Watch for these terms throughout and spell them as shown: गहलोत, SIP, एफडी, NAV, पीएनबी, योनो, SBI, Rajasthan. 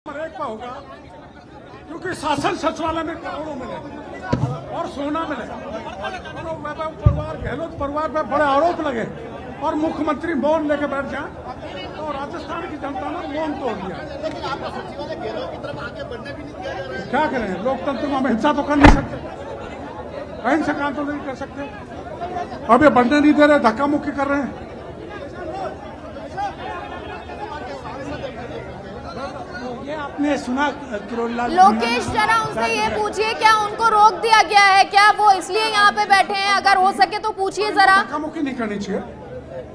का होगा क्योंकि शासन सचिवालय में करोड़ों मिलेगा और सोना मिलेगा। वैभव परिवार, गहलोत परिवार पर बड़े आरोप लगे और मुख्यमंत्री मौन लेके बैठ जाए और राजस्थान की जनता ने मौन तोड़ दिया। लेकिन आपका सचिवालय गहलोत की तरफ आगे बढ़ने भी नहीं दिया जा रहा है। क्या करें, लोकतंत्र में हम हिंसा तो कर नहीं सकते, अहिंसा काम तो नहीं कर सकते। अब ये बढ़ने नहीं दे रहे, धक्का मुक्की कर रहे हैं। आपने सुना लोकेश जरा उनसे ये पूछिए क्या उनको रोक दिया गया है, क्या वो इसलिए यहाँ पे बैठे हैं? अगर हो सके तो पूछिए जरा। धक्कामुक्की नहीं करनी चाहिए,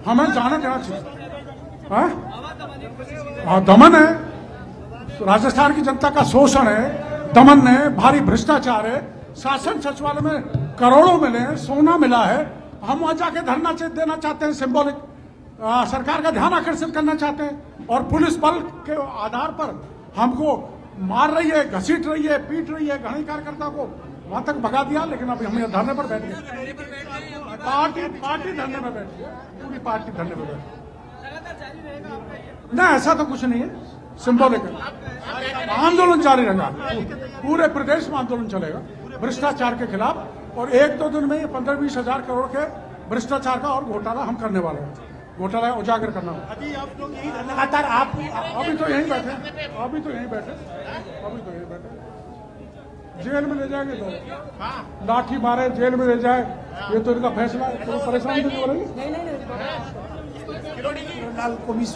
हमें जाना देना चाहिए। दमन है, राजस्थान की जनता का शोषण है, दमन है, भारी भ्रष्टाचार है, शासन सचिवालय में करोड़ों मिले हैं, सोना मिला है। हम वहाँ जाके धरना देना चाहते हैं, सिंबॉलिक सरकार का ध्यान आकर्षित करना चाहते हैं। और पुलिस बल के आधार पर हमको मार रही है, घसीट रही है, पीट रही है, घने कार्यकर्ता को वहां तक भगा दिया। लेकिन अब हम धरने पर बैठ गए, पार्टी धरने पर बैठ गई, पूरी पार्टी धरने पर बैठ। ना ऐसा तो कुछ नहीं है, सिंबॉलिक आंदोलन जारी रहेगा, पूरे प्रदेश में आंदोलन चलेगा भ्रष्टाचार के खिलाफ। और एक दो दिन में 15-20 हज़ार करोड़ के भ्रष्टाचार का और घोटाला हम करने वाले हैं, घोटाला उजागर करना होगा। अभी आप लोग यही लगातार आप अभी तो यही बैठे जेल में ले जाएंगे तो लाठी मारे, जेल में ले जाए, ये तो इनका फैसला है। तो परेशान तो नहीं हो रही।